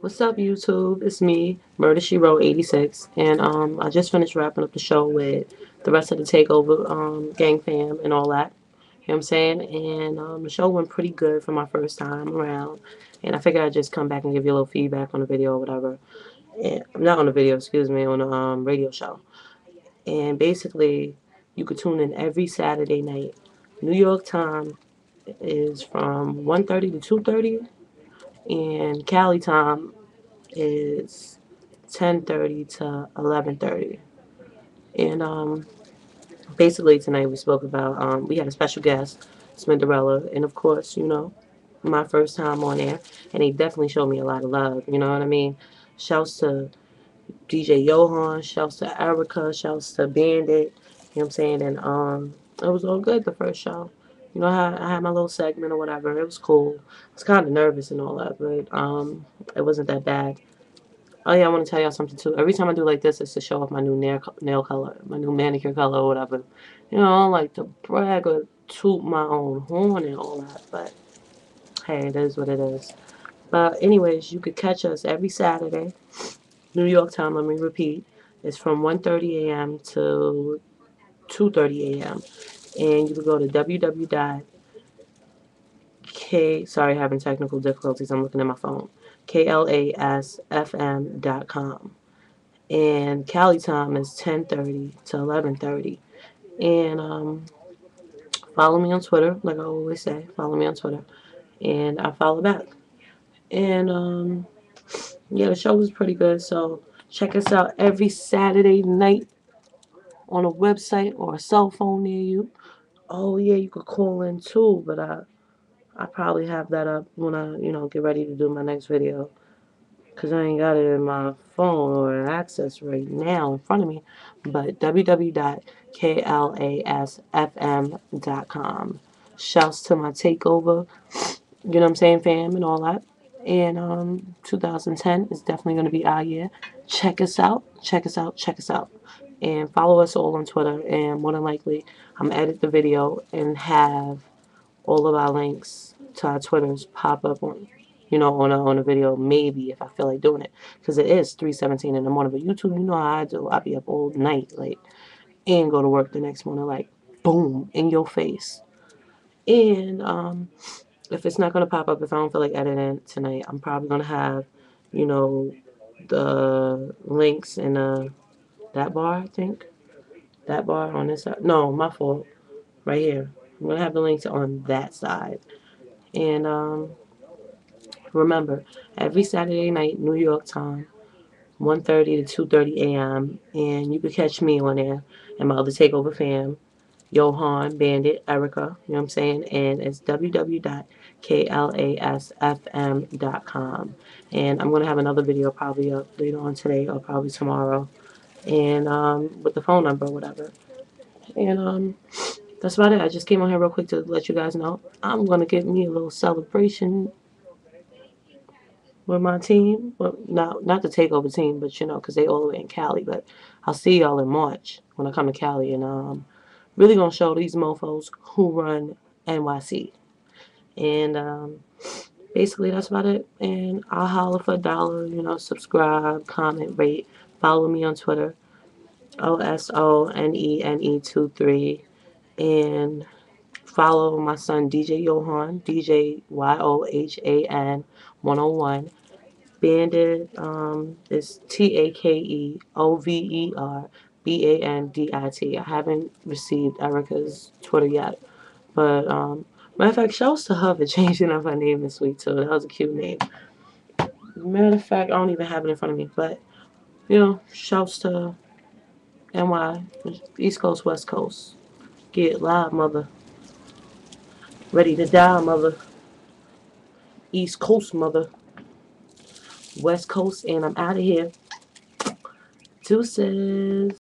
What's up, YouTube? It's me, Murdashewrote86, and I just finished wrapping up the show with the rest of the Takeover gang fam and all that. You know what I'm saying? And the show went pretty good for my first time around, and I figured I'd just come back and give you a little feedback on the video or whatever. And, not on the video, excuse me, on the radio show. And basically, you could tune in every Saturday night. New York time is from 1:30 to 2:30. And Cali time is 10:30 to 11:30. And basically tonight we spoke about, we had a special guest, Cinderella, and of course, you know, my first time on air, and he definitely showed me a lot of love, you know what I mean? Shouts to DJ Johan, shouts to Erica, shouts to Bandit, you know what I'm saying? And it was all good the first show. You know, I had my little segment or whatever. It was cool. I was kind of nervous and all that, but it wasn't that bad. Oh, yeah, I want to tell y'all something, too. Every time I do like this, it's to show off my new nail color, my new manicure color or whatever. You know, I don't like to brag or toot my own horn and all that, but hey, it is what it is. But anyways, you could catch us every Saturday. New York time, let me repeat. It's from 1:30 a.m. to 2:30 a.m. And you can go to having technical difficulties. I'm looking at my phone. KLASFM.com. And Cali time is 10:30 to 11:30. And follow me on Twitter, like I always say. Follow me on Twitter, and I follow back. And yeah, the show was pretty good. So check us out every Saturday night on a website or a cell phone near you. Oh yeah, you could call in too, but I probably have that up when I, you know, get ready to do my next video, because I ain't got it in my phone or access right now in front of me. But www.klasfm.com. Shouts to my Takeover, you know what I'm saying, fam, and all that. And 2010 is definitely going to be our year. Check us out, check us out, check us out. And follow us all on Twitter, and more than likely I'm gonna edit the video and have all of our links to our Twitters pop up on, you know, on a video, maybe, if I feel like doing it, because it is 3:17 in the morning. But YouTube, you know how I do. I be up all night, like, and go to work the next morning, like, boom, in your face. And if it's not gonna pop up, if I don't feel like editing tonight, I'm probably gonna have, you know, the links in a that bar, I think. That bar on this side. No, my fault. Right here. I'm going to have the links on that side. And remember, every Saturday night, New York time, 1:30 to 2:30 a.m. And you can catch me on there and my other Takeover fam, Johan, Bandit, Erica, you know what I'm saying? And it's www.klasfm.com. And I'm going to have another video probably up later on today or probably tomorrow. And with the phone number or whatever. And that's about it. I just came on here real quick to let you guys know I'm going to give me a little celebration with my team. Well, not the Takeover team, but, you know, because they all the way in Cali. But I'll see y'all in March when I come to Cali. And really going to show these mofos who run NYC. And basically that's about it. And I'll holler for $1, you know, subscribe, comment, rate. Follow me on Twitter, OSONENE23, and follow my son DJ Johan, djyohan101. Bandit is TakeOverBandit. I haven't received Erica's Twitter yet, but matter of fact, shouts to her for changing up her name this week too. That was a cute name. Matter of fact, I don't even have it in front of me, but you know, shouts to NY, East Coast, West Coast. Get live, mother. Ready to die, mother. East Coast, mother. West Coast, and I'm out of here. Deuces.